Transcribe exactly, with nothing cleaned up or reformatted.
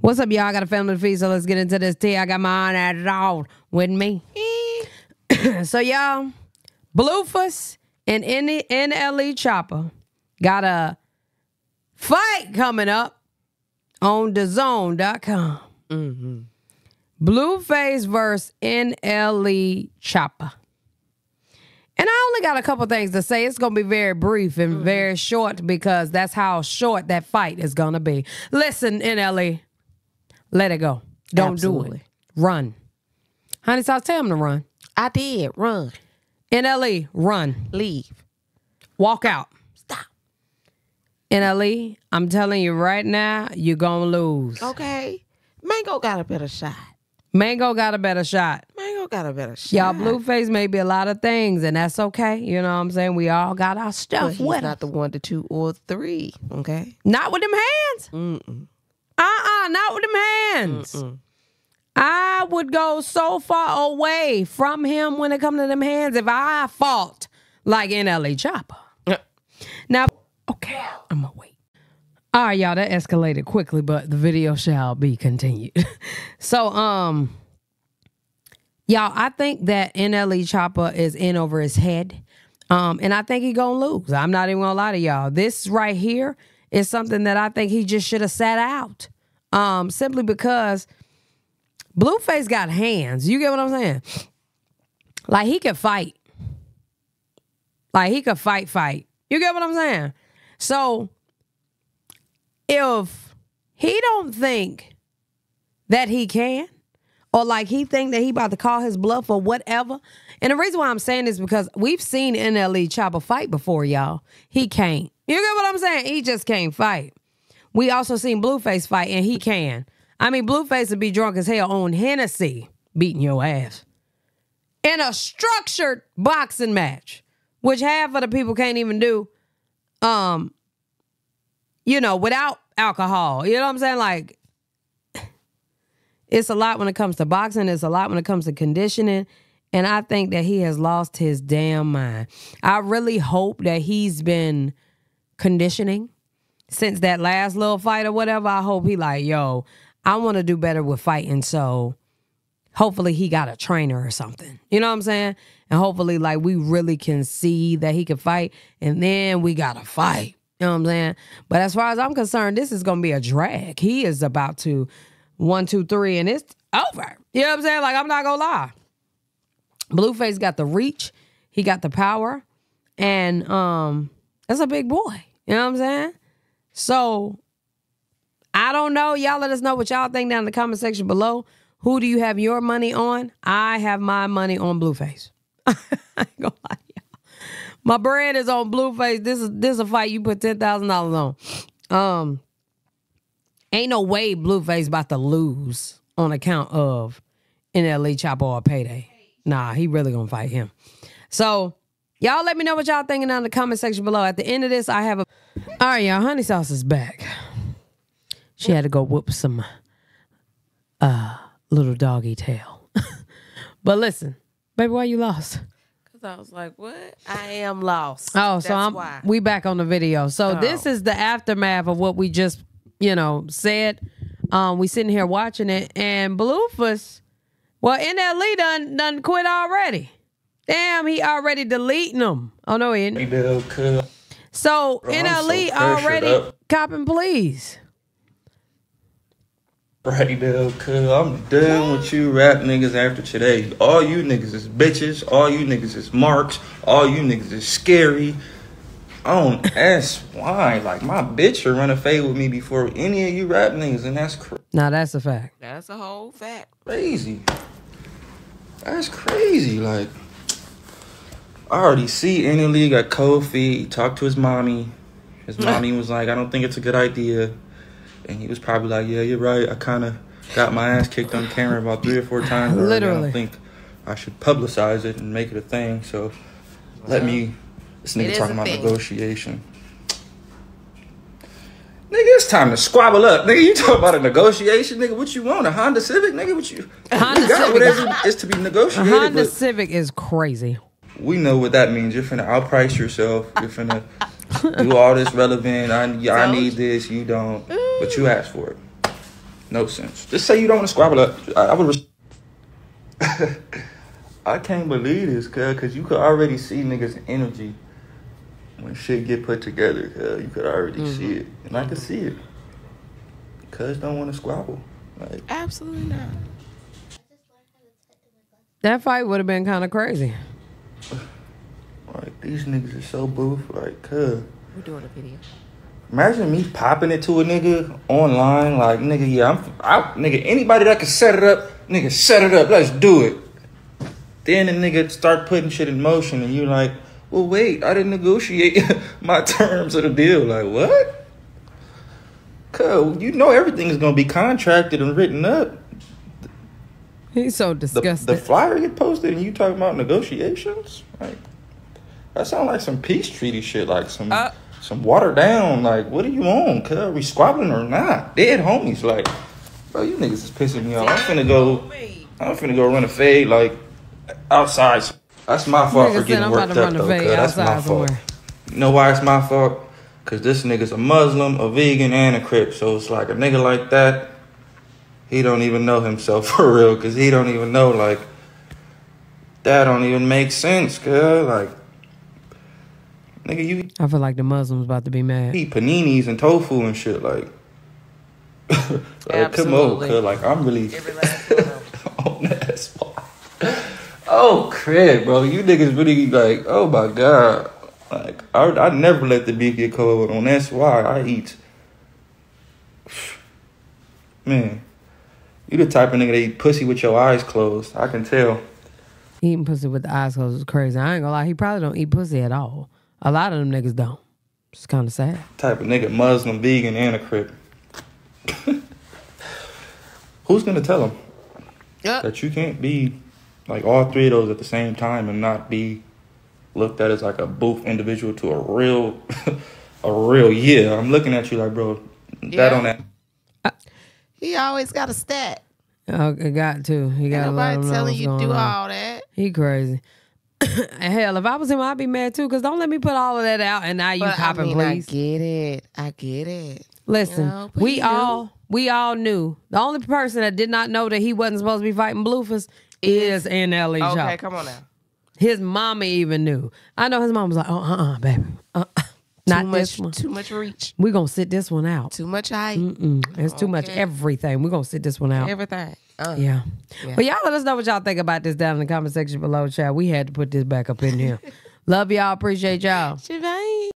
What's up, y'all? I got a family to feed, so let's get into this tea. I got my aunt at all with me. So, y'all, Blueface and N L E Choppa got a fight coming up on the zone dot com. Mm-hmm. Blueface versus N L E Choppa. And I only got a couple things to say. It's going to be very brief and mm-hmm. very short because that's how short that fight is going to be. Listen, N L E. Let it go. Don't Absolutely. do it. Run. Honey, so I tell him to run. I did. Run. N L E, run. Leave. Walk out. Stop. N L E, I'm telling you right now, you're going to lose. Okay. Mango got a better shot. Mango got a better shot. Mango got a better shot. Y'all, Blueface may be a lot of things, and that's okay. You know what I'm saying? We all got our stuff well, he's with not us. The one, the two, or three. Okay? Not with them hands. Mm-mm. Uh-uh, not with them hands. Mm-mm. I would go so far away from him when it comes to them hands if I fought like N L E Choppa. Yeah. Now, okay, I'm going to wait. All right, y'all, that escalated quickly, but the video shall be continued. So, um, y'all, I think that N L E Choppa is in over his head, um, and I think he going to lose. I'm not even going to lie to y'all. This right here is something that I think he just should have sat out. Um, simply because Blueface got hands. You get what I'm saying? Like, he could fight. Like, he could fight, fight. You get what I'm saying? So, if he don't think that he can, or like he think that he about to call his bluff or whatever, and the reason why I'm saying this is because we've seen N L E Choppa fight before, y'all. He can't. You get what I'm saying? He just can't fight. We also seen Blueface fight, and he can. I mean, Blueface would be drunk as hell on Hennessy, beating your ass in a structured boxing match, which half of the people can't even do, um, you know, without alcohol. You know what I'm saying? Like, it's a lot when it comes to boxing. It's a lot when it comes to conditioning. And I think that he has lost his damn mind. I really hope that he's been conditioning since that last little fight or whatever. I hope he like, yo, I want to do better with fighting, so hopefully he got a trainer or something. You know what I'm saying? And hopefully, like, we really can see that he can fight, and then we got to fight. You know what I'm saying? But as far as I'm concerned, this is going to be a drag. He is about to one, two, three, and it's over. You know what I'm saying? Like, I'm not going to lie. Blueface got the reach. He got the power. And um, that's a big boy. You know what I'm saying? So, I don't know. Y'all let us know what y'all think down in the comment section below. Who do you have your money on? I have my money on Blueface. I ain't gonna lie to y'all. My bread is on Blueface. This is this is a fight you put ten thousand dollars on. Um, ain't no way Blueface about to lose on account of N L E Choppa or Payday. Nah, he really gonna fight him. So, y'all let me know what y'all thinking down in the comment section below. At the end of this, I have a... All right, y'all. Honey Sauce is back. She had to go whoop some uh, little doggy tail. But listen, baby, why you lost? Because I was like, what? I am lost. Oh, That's so I'm, why. we back on the video. So oh. This is the aftermath of what we just, you know, said. Um, we sitting here watching it. And Blueface, well, N L E done, done quit already. Damn, he already deleting them. Oh, no, he didn't. So, bro, N L E so already copping, please. Right now, cuz I'm done with you rap niggas after today. All you niggas is bitches. All you niggas is marks. All you niggas is scary. I don't ask why. Like, my bitch will run a fade with me before any of you rap niggas, and that's crazy. Now, that's a fact. That's a whole fact. Crazy. That's crazy, like... I already see N L E got cold feet, talked to his mommy. His mommy was like, I don't think it's a good idea. And he was probably like, yeah, you're right. I kind of got my ass kicked on camera about three or four times. Literally. I don't think I should publicize it and make it a thing. So let me, this nigga talking about negotiation. Nigga, it's time to squabble up. Nigga, you talking about a negotiation? Nigga, what you want? A Honda Civic? Nigga, what you, Honda you got? Civic. Whatever is to be negotiated. A Honda Civic is crazy. We know what that means. You're finna outprice yourself. You're finna do all this relevant. I, I need this. You don't. But you asked for it. no sense. Just say you don't want to squabble up. I, I would. I can't believe this, cuz, cause you could already see niggas' energy when shit get put together. Cuz you could already mm-hmm. see it, and I could see it. Cuz don't want to squabble. Like, absolutely not. That fight would have been kind of crazy. Like, these niggas are so boof. Like, cuz. We're doing a video. Imagine me popping it to a nigga online. Like, nigga, yeah, I'm out. Nigga, anybody that can set it up, nigga, set it up. Let's do it. Then the nigga start putting shit in motion, and you like, well, wait, I didn't negotiate my terms of the deal. Like, what? Cuz, you know everything is going to be contracted and written up. He's so disgusted. The, the flyer get posted, and you talking about negotiations? Like, that sounds like some peace treaty shit. Like, some uh, some watered down. Like, what are you on, cuz? Are we squabbling or not? Dead homies. Like, bro, you niggas is pissing me off. I'm finna go, I'm finna go run a fade, like, outside. That's my fault for getting worked up, though, cuz. That's my fault. You know why it's my fault? Because this nigga's a Muslim, a vegan, and a Crip. So it's like a nigga like that, he don't even know himself for real. Because he don't even know, like, that don't even make sense, cuz. Like, nigga, you... I feel like the Muslim's about to be mad. Eat paninis and tofu and shit, like... Like, come on, cuz. Like, I'm really... on that spot. Oh, crap, bro. You niggas really, like, oh, my God. Like, I, I never let the beef get cold on. That's why I eat. Man, you the type of nigga that eat pussy with your eyes closed. I can tell. Eating pussy with the eyes closed is crazy. I ain't gonna lie. He probably don't eat pussy at all. A lot of them niggas don't. It's kind of sad. Type of nigga, Muslim, vegan, and a Crip. Who's gonna tell him yep. that you can't be... like, all three of those at the same time and not be looked at as, like, a boof individual to a real, a real, yeah. I'm looking at you like, bro, that yeah. on that. Uh, he always got a stat. Oh, I got to. He got a lot of telling you do on. all that. He crazy. Hell, if I was him, I'd be mad, too, because don't let me put all of that out and now you copping, I mean, please. I get it. I get it. Listen, you know, we, all, we all knew. The only person that did not know that he wasn't supposed to be fighting Blueface is N L E Choppa. Okay, come on now. His mama even knew. I know his mom was like, oh, uh-uh, baby. Uh, not much, this one. Too much reach. We're going to sit this one out. Too much hype. Mm-mm. It's okay. Too much everything. We're going to sit this one out. Everything. Uh, yeah. yeah. But y'all let us know what y'all think about this down in the comment section below, chat. We had to put this back up in here. Love y'all. Appreciate y'all.